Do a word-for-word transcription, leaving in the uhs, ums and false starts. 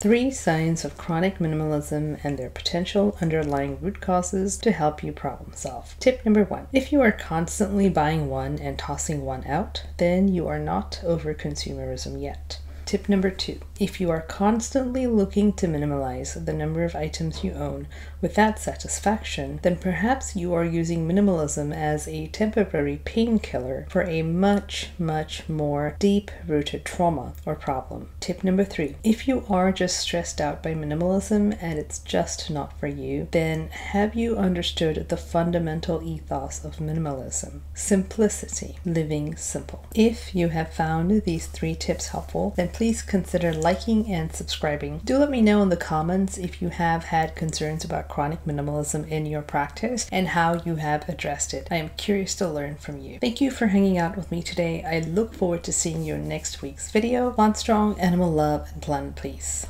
Three signs of chronic minimalism and their potential underlying root causes to help you problem solve. Tip number one. If you are constantly buying one and tossing one out, then you are not over consumerism yet. Tip number two. If you are constantly looking to minimalize the number of items you own without satisfaction, then perhaps you are using minimalism as a temporary painkiller for a much, much more deep-rooted trauma or problem. Tip number three. If you are just stressed out by minimalism and it's just not for you, then have you understood the fundamental ethos of minimalism? Simplicity. Living simple. If you have found these three tips helpful, then please consider liking and subscribing. Do let me know in the comments if you have had concerns about chronic minimalism in your practice and how you have addressed it. I am curious to learn from you. Thank you for hanging out with me today. I look forward to seeing you in next week's video. Plant strong, animal love, and plant peace.